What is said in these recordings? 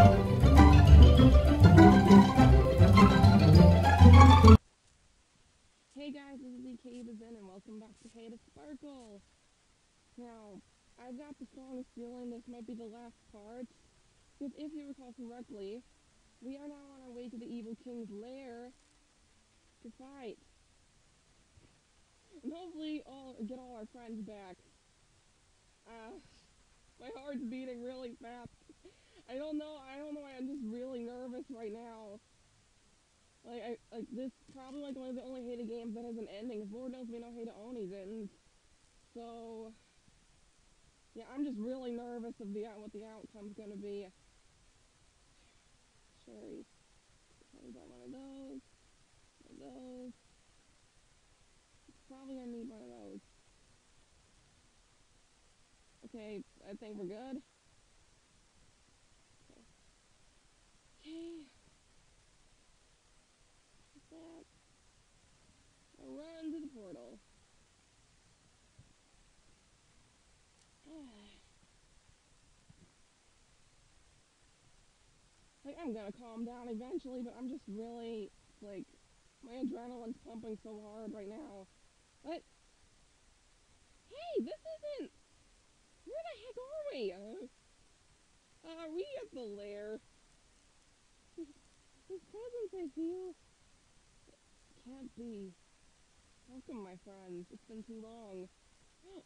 Hey guys, this is EK Bizen and welcome back to Hetasparkle. Now, I've got the strongest feeling this might be the last part, because if you recall correctly, we are now on our way to the evil king's lair to fight. And hopefully get all our friends back. My heart's beating really fast. I don't know why I'm just really nervous right now. This probably like one of the only Heta games that has an ending. Lord knows we know Hetaoni didn't. So yeah, I'm just really nervous of what the outcome's gonna be. Sherry, probably got one of those. One of those. Probably gonna need one of those. Okay, I think we're good. Okay. What's that? I'll run to the portal. I'm gonna calm down eventually, but I'm just really, my adrenaline's pumping so hard right now. But, hey, this isn't... Where the heck are we? Are we at the lair? His presence, I feel. It can't be. Welcome, my friends. It's been too long.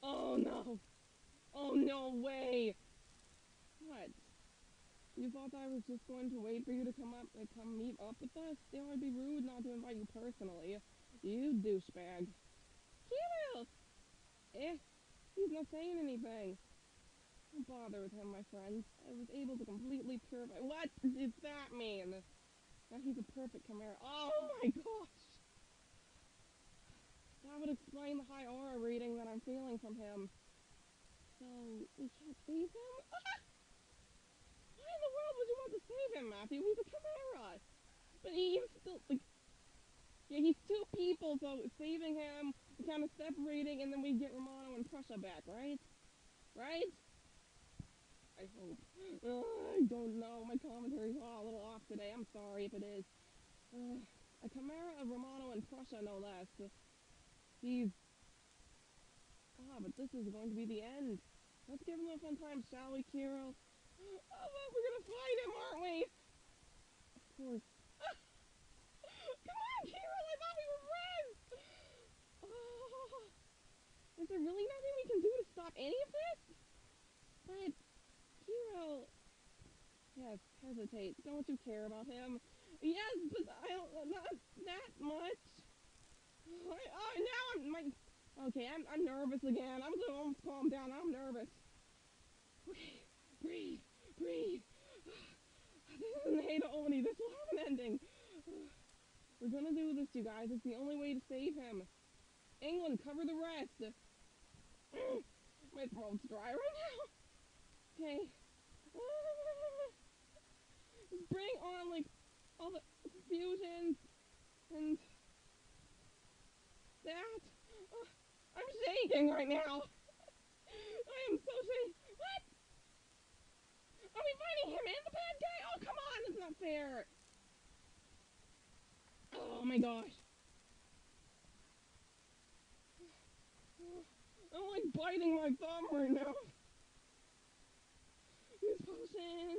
Oh, no. Oh, no way. What? You thought I was just going to wait for you to come meet up with us? It would be rude not to invite you personally. You douchebag. Kiro! He's not saying anything. Don't bother with him, my friends. I was able to completely purify— What did that mean? Now he's a perfect chimera— Oh my gosh! That would explain the high aura reading that I'm feeling from him. So, we can't save him? Why in the world would you want to save him, Matthew? He's a chimera! But he's still, yeah, he's two people, so saving him, kind of separating, and then we get Romano and Prussia back, right? Right? I hope. I don't know, my commentary's all a little off today, I'm sorry if it is. A chimera of Romano and Prussia, no less. He's... Ah, but this is going to be the end. Let's give him a fun time, shall we, Kiro? Oh, but we're gonna fight him, aren't we? Of course. Come on, Kiro! I thought we were friends! Is there really nothing we can do to stop any of this? But, Kiro... Yes, hesitate. Don't you care about him? Yes, but I don't... Not that much. Okay, I'm nervous again. I'm gonna almost calm down. I'm nervous. Okay. Breathe. This isn't Hetaoni. This will have an ending. We're gonna do this, you guys. It's the only way to save him. England, cover the rest. My throat's dry right now. Okay. Bring on, all the fusions and that. I'm shaking right now. I am so shaking. What? Are we fighting him and the bad guy? Oh, come on! That's not fair! Oh my gosh. I'm biting my thumb right now. Use potion.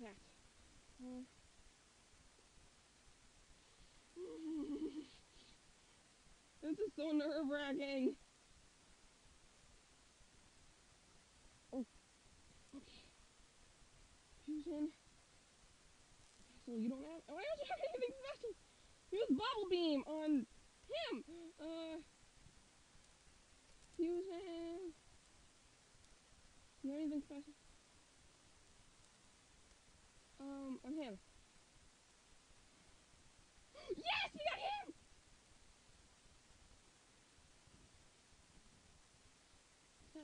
That. This is so nerve-wracking. Oh. Okay. Fusion. Special, you don't have... Why don't you have anything special? Use Bubble Beam on him! Fusion. You have anything special? On him. Yes! We got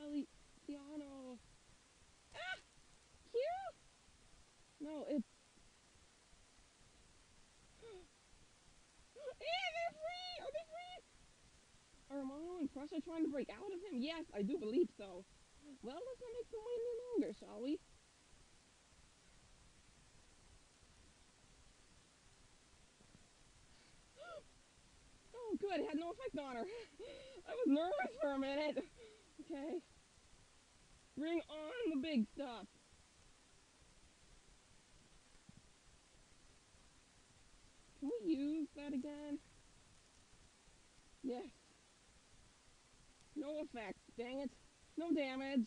him! Taliano. Ah! Kiro? No, it's... Prussia trying to break out of him? Yes, I do believe so. Well, let's not make them wait any longer, shall we? Oh, good. It had no effect on her. I was nervous for a minute. Okay. Bring on the big stuff. Can we use that again? Yes. No effect. Dang it. No damage.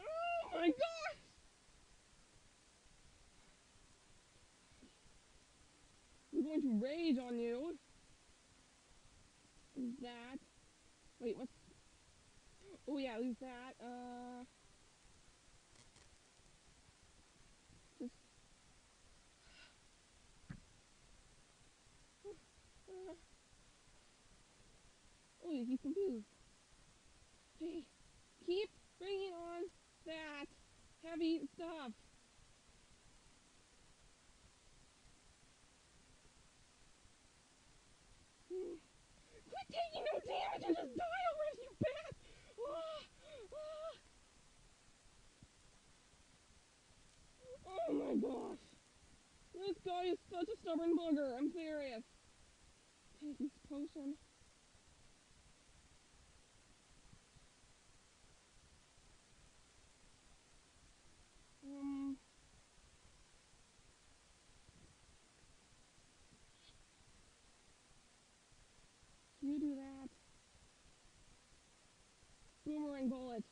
Oh my gosh! We're going to rage on you. Is that... Wait, what's... Oh yeah, leave that. Oh, he's confused. Hey, keep bringing on that heavy stuff. Quit taking no damage and just die already, you bat! Oh my gosh. This guy is such a stubborn bugger. I'm serious. Take this potion. You do that. Boomerang bullet.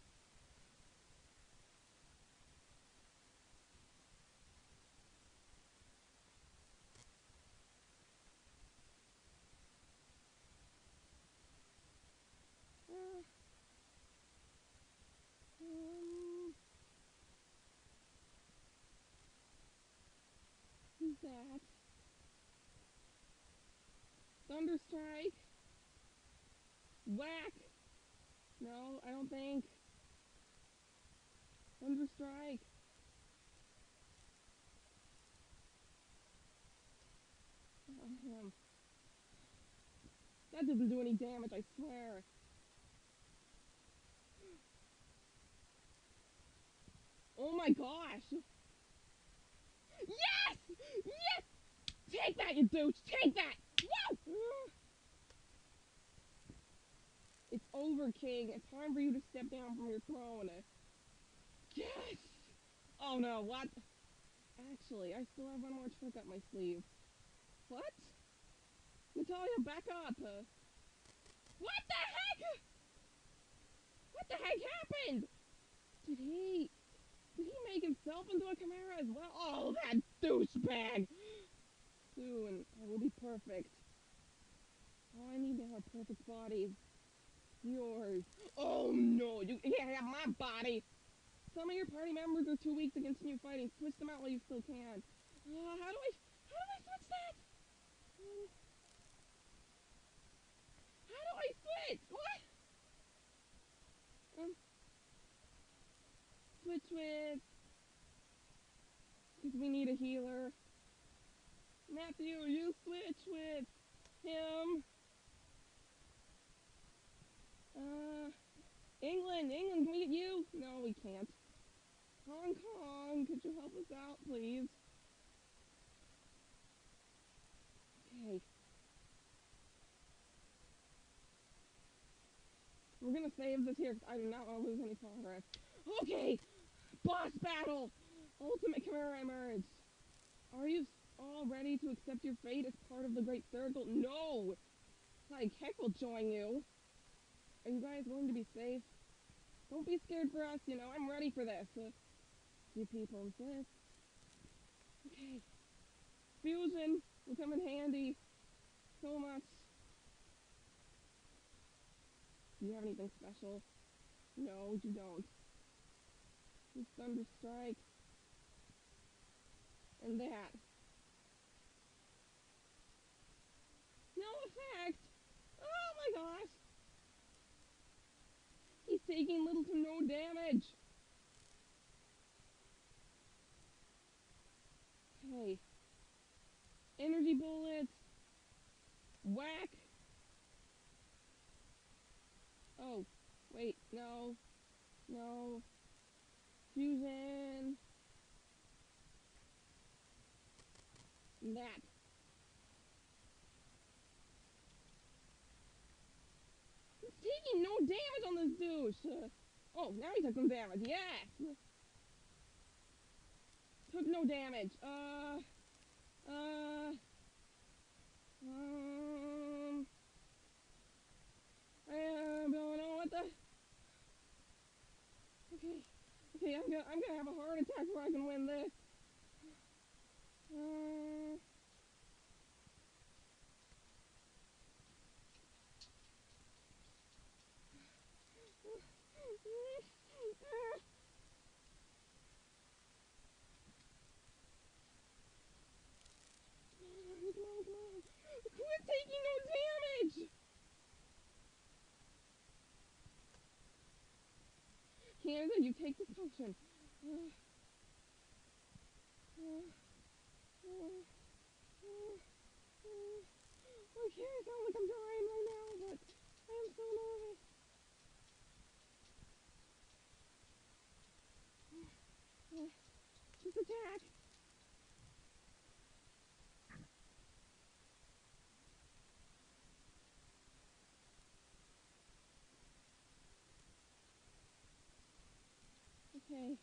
That thunderstrike, whack. No, I don't think. Thunderstrike. That doesn't do any damage, I swear. Oh my gosh. Yes! Yes! Take that, you douche! Take that! Woo! It's over, King. It's time for you to step down from your throne. Yes! Oh no, what? Actually, I still have one more trick up my sleeve. What? Natalia, back up! What the heck? What the heck happened? Did he make himself into a chimera as well? Oh, that douchebag! Soon, I will be perfect. All I need to have a perfect body. Yours. Oh no, you can't have my body! Some of your party members are too weak to continue fighting. Switch them out while you still can. How do I switch that? How do I switch? What? Switch with, because we need a healer. Matthew, you switch with him. England, can we get you? No, we can't. Hong Kong, could you help us out, please? Okay. We're gonna save this here, because I do not want to lose any progress. Okay! Boss battle! Ultimate Chimera emerge! Are you all ready to accept your fate as part of the Great Circle? No! Like heck will join you! Are you guys going to be safe? Don't be scared for us, you know, I'm ready for this! You people insist. Okay. Fusion will come in handy so much. Do you have anything special? No, you don't. Just thunderstrike. And that. No effect! Oh my gosh! He's taking little to no damage! Okay. Energy bullets. Wait, no. No. Fusion. That. He's taking no damage on this douche. Oh, now he took some damage. Yes. Took no damage. I don't know what the. Okay. Okay, I'm gonna have a heart attack before I can win this. Come on. Quit taking no damage! Canada, you take this potion. I can't sound like I'm dying right now, but I'm so nervous. Just attack! Okay.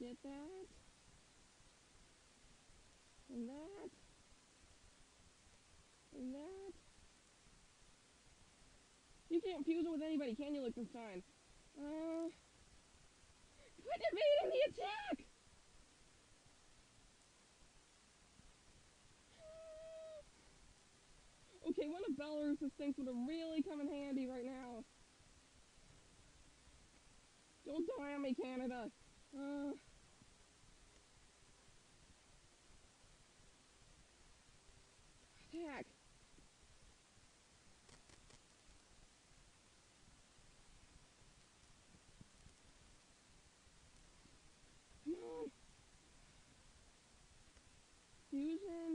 Get that. And that. And that. You can't fuse it with anybody, can you, Lichtenstein? Quit evading the attack! Okay, one of Belarus's things would have really come in handy right now. Don't die on me, Canada. Attack. Come on. Fusion.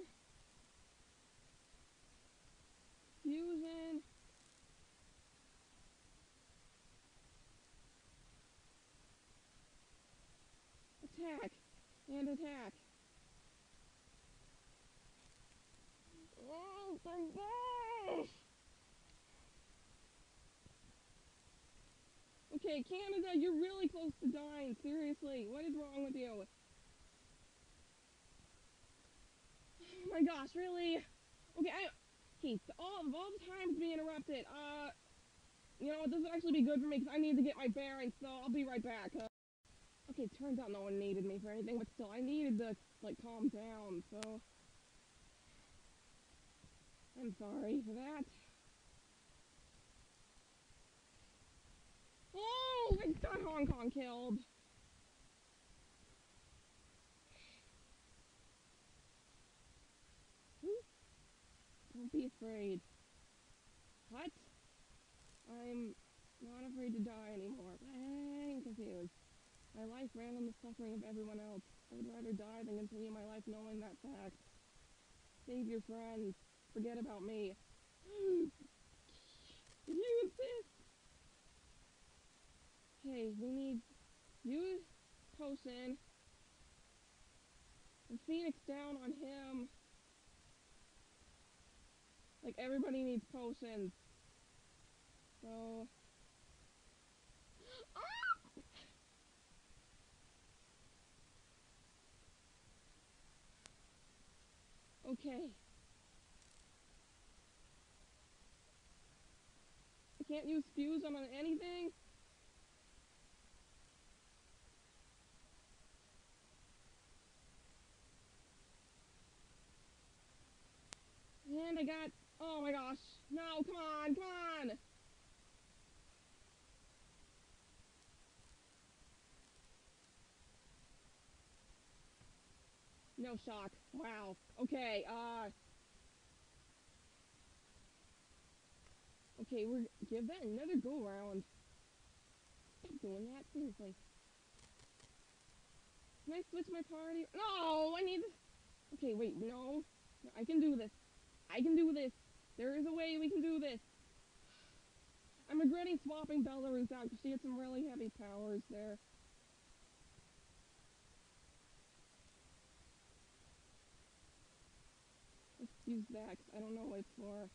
Fusion. Attack. And attack. Oh, my gosh! Okay, Canada, you're really close to dying. Seriously, what is wrong with you? Oh my gosh, really? Okay, okay, all the times being interrupted. You know, this would actually be good for me because I need to get my bearings. So I'll be right back. Okay, turns out no one needed me for anything, but still, I needed to like calm down. So. I'm sorry for that. Oh, I got Hong Kong killed. Ooh. Don't be afraid. What? I'm not afraid to die anymore. I'm confused. My life ran on the suffering of everyone else. I would rather die than continue my life knowing that fact. Save your friends. Forget about me. Use this! Hey, we need... Use potion. And Phoenix down on him. Like, everybody needs potions. So... Ah! Okay. Can't use fuse on anything. And I got, oh my gosh, no, come on. No shock, wow, okay, okay, we're give that another go round. Stop doing that, seriously. Can I switch my party? No, I need this. Okay, wait, no. I can do this. I can do this. There is a way we can do this. I'm regretting swapping Belarus out because she had some really heavy powers there. Let's use that because I don't know what it's for.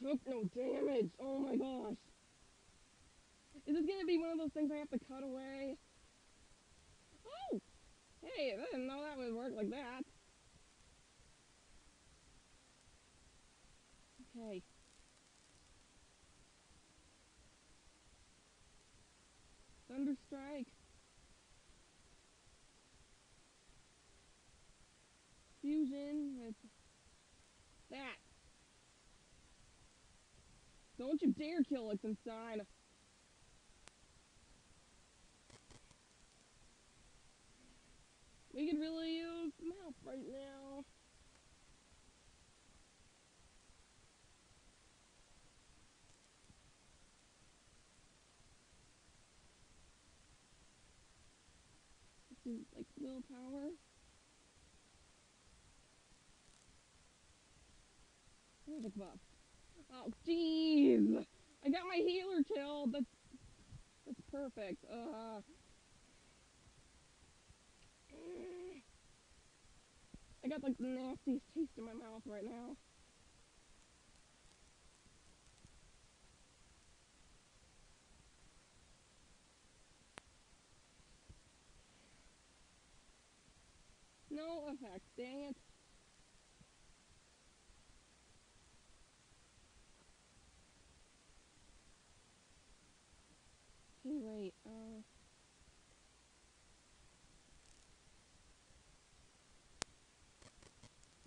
Took no damage! Oh my gosh! Is this gonna be one of those things I have to cut away? Oh! Hey, I didn't know that would work like that. Okay. Thunderstrike. Fusion with that. Don't you dare kill Lichtenstein! We could really use some help right now. Let's do like willpower. Where's the buff? Oh, jeez! I got my healer killed! That's perfect. I got, like, the nastiest taste in my mouth right now. No effect, dang it. Okay, wait,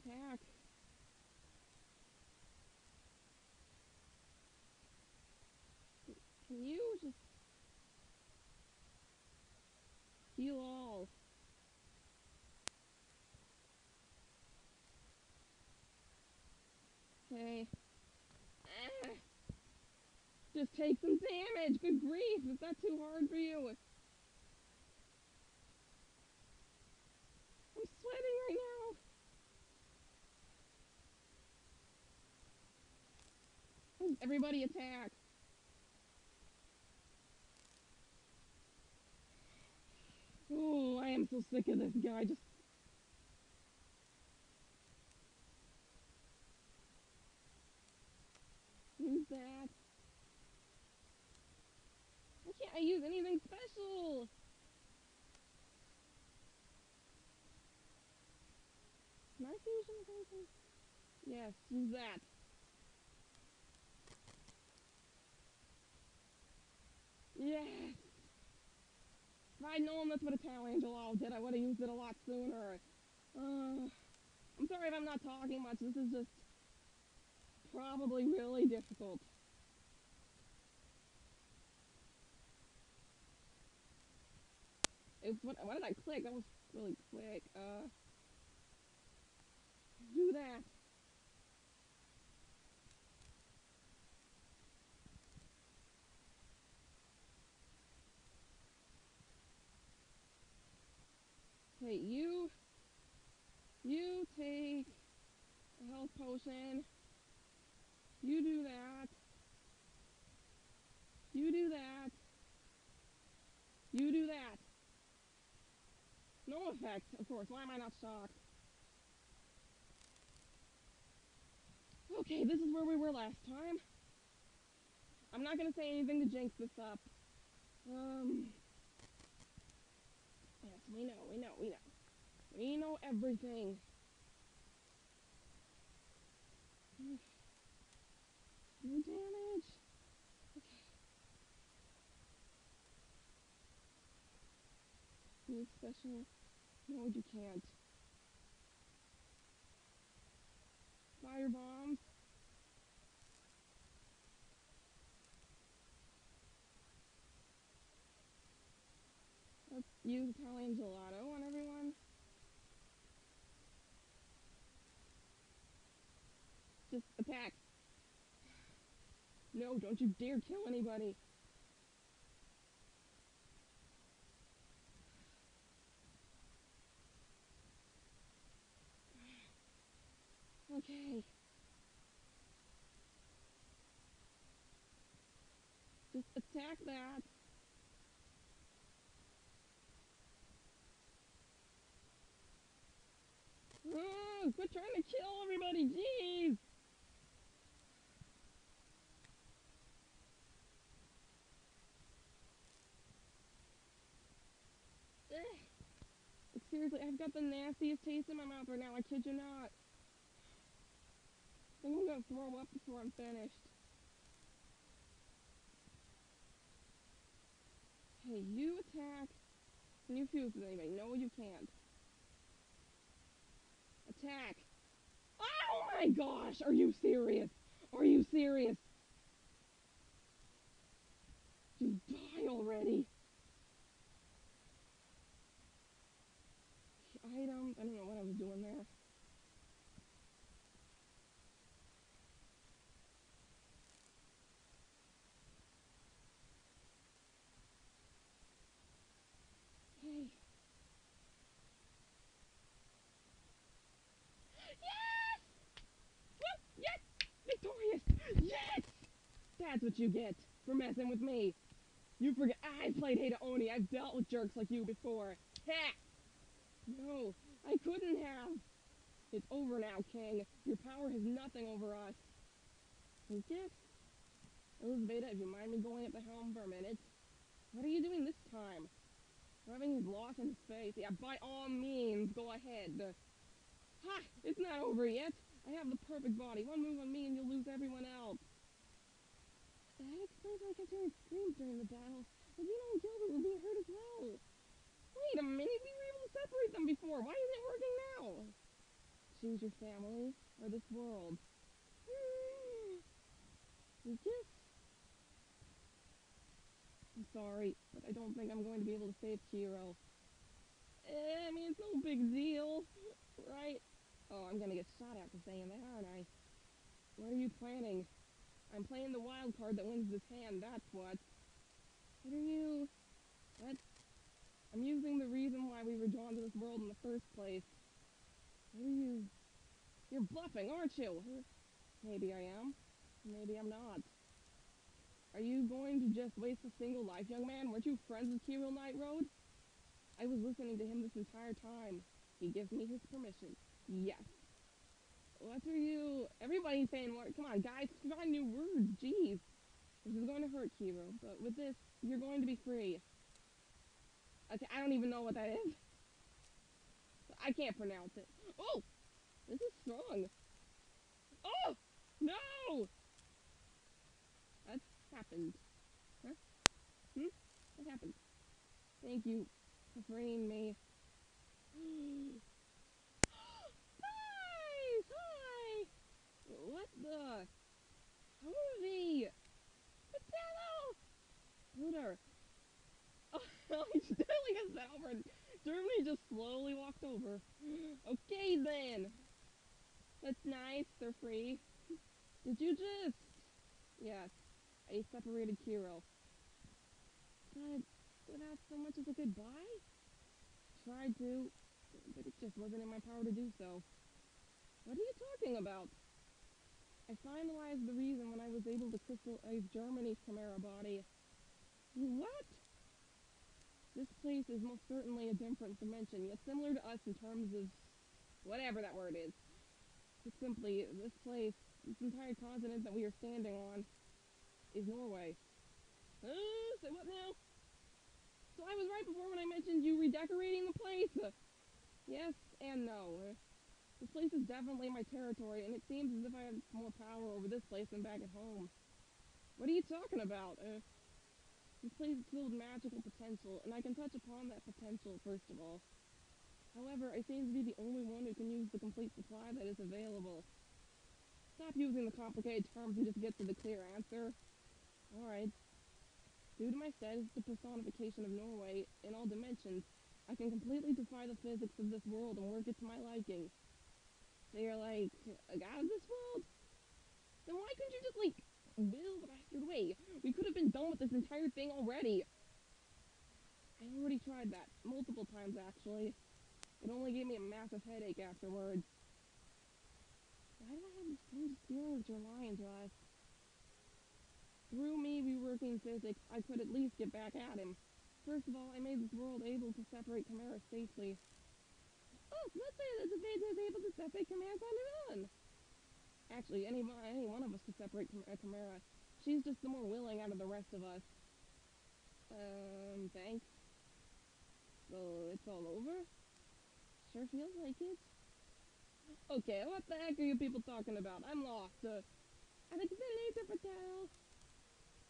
attack. Can you just heal all? Okay. Ah. Just take some damage! Good grief! Is that too hard for you? I'm sweating right now! Everybody attack! Oh, I am so sick of this guy, just... Who's that? Why can't I use anything special? Can I fusion something? Yes, use that. Yes! If I'd known that's what a Tau Angel all did, I would have used it a lot sooner. I'm sorry if I'm not talking much, this is just probably really difficult. Why did I click? That was really quick. Do that. Okay, you take a health potion, you do that, you do that, you do that. No effect, of course, why am I not shocked? Okay, this is where we were last time. I'm not gonna say anything to jinx this up. Yes, we know. We know everything. No damage. Okay. Need special? No, you can't. Fire bombs. Let's use Italian gelato on everyone. Just attack. No, don't you dare kill anybody. Okay. Just attack that. Oh, quit trying to kill everybody, jeez! Ugh. Seriously, I've got the nastiest taste in my mouth right now, I kid you not. I think I'm gonna throw up before I'm finished. Hey, you attack, and you fuse with anybody. No, you can't. Attack. Oh my gosh, are you serious? Are you serious? You die already. Item, I don't know what I was doing there. That's what you get for messing with me. You forget I played Hetaoni. I've dealt with jerks like you before. Ha! No, I couldn't have. It's over now, King. Your power has nothing over us. You dick. Elizabeth, if you mind me going at the helm for a minute. What are you doing this time? Rubbing his loss in his face. Yeah, by all means, go ahead. Ha! It's not over yet. I have the perfect body. One move on me and you'll lose everyone else. That explains why I kept hearing screams during the battle. Regina and Gilbert were being hurt as well. Wait a minute, we were able to separate them before. Why isn't it working now? Choose your family or this world. You just... I'm sorry, but I don't think I'm going to be able to save Kiro. I mean, it's no big deal, right? Oh, I'm gonna get shot at for saying that, aren't I? What are you planning? I'm playing the wild card that wins this hand, that's what. What are you... What? I'm using the reason why we were drawn to this world in the first place. What are you... You're bluffing, aren't you? Maybe I am. Maybe I'm not. Are you going to just waste a single life, young man? Weren't you friends with Kirill Knightroad? I was listening to him this entire time. He gives me his permission. Yes. What are you... Everybody's saying words. Come on, guys. Find new words. Jeez. This is going to hurt, Kiro. But with this, you're going to be free. Okay, I don't even know what that is. I can't pronounce it. Oh! This is strong. Oh! No! That happened. Huh? Hmm? What happened? Thank you for freeing me. What the? How are they? What's that all? Looter. Oh, Sterling has that over. Germany just slowly walked over. Okay then. That's nice. They're free. Did you just? Yes. I separated Kiro. But without so much as a goodbye? Tried to, but it just wasn't in my power to do so. What are you talking about? I finalized the reason when I was able to crystallize Germany's Chimera body. What? This place is most certainly a different dimension, yet similar to us in terms of whatever that word is. It's simply, this place, this entire continent that we are standing on, is Norway. Say what now? So I was right before when I mentioned you redecorating the place! Yes and no. This place is definitely my territory, and it seems as if I have more power over this place than back at home. What are you talking about? This place is filled with magical potential, and I can touch upon that potential, first of all. However, I seem to be the only one who can use the complete supply that is available. Stop using the complicated terms and just get to the clear answer. Alright. Due to my status as the personification of Norway, in all dimensions, I can completely defy the physics of this world and work it to my liking. They are like, a god of this world? Then why couldn't you just, like, will the bastard away? We could have been done with this entire thing already. I already tried that, multiple times actually. It only gave me a massive headache afterwards. Why did I have the same Zero of July until I... Through me reworking physics, I could at least get back at him. First of all, I made this world able to separate chimeras safely. Oh, let's say that the Veda is able to separate chimeras on their own! Actually, any one of us could separate a chimera. She's just the more willing out of the rest of us. Thanks. So, it's all over? Sure feels like it. Okay, what the heck are you people talking about? I'm lost. I think it's later, Patel.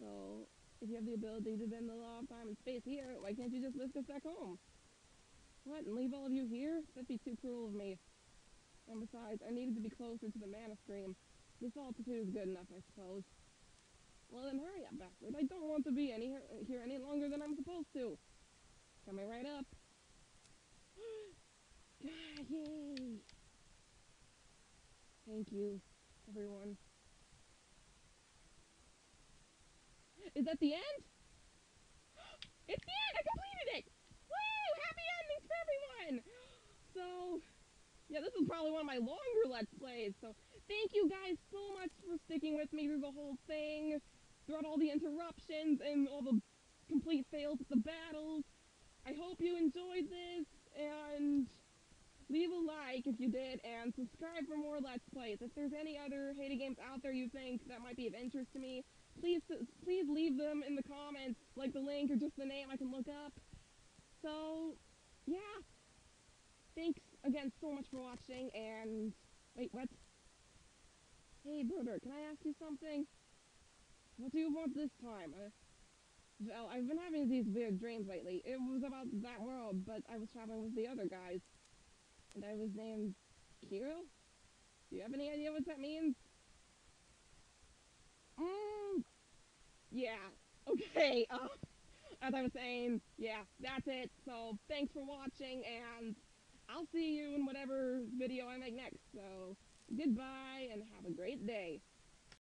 So, if you have the ability to bend the law of time and space here, why can't you just lift us back home? What, and leave all of you here? That'd be too cruel of me. And besides, I needed to be closer to the mana stream. This altitude is good enough, I suppose. Well then hurry up, bastard. I don't want to be here any longer than I'm supposed to. Coming right up. God, yay! Thank you, everyone. Is that the end? It's the end! I completed it! Woo! Happy endings for everyone! So... yeah, this is probably one of my longer Let's Plays, so thank you guys so much for sticking with me through the whole thing, throughout all the interruptions and all the complete fails at the battles. I hope you enjoyed this, and leave a like if you did, and subscribe for more Let's Plays. If there's any other Heta games out there you think that might be of interest to me, please leave them in the comments, like the link or just the name I can look up. So, yeah. Thanks again so much for watching, and... wait, what? Hey, Broder, can I ask you something? What do you want this time? Well, I've been having these weird dreams lately. It was about that world, but I was traveling with the other guys. And I was named... Kiro? Do you have any idea what that means? Yeah. Okay, as I was saying, yeah, that's it. So, thanks for watching, and... I'll see you in whatever video I make next, so goodbye and have a great day.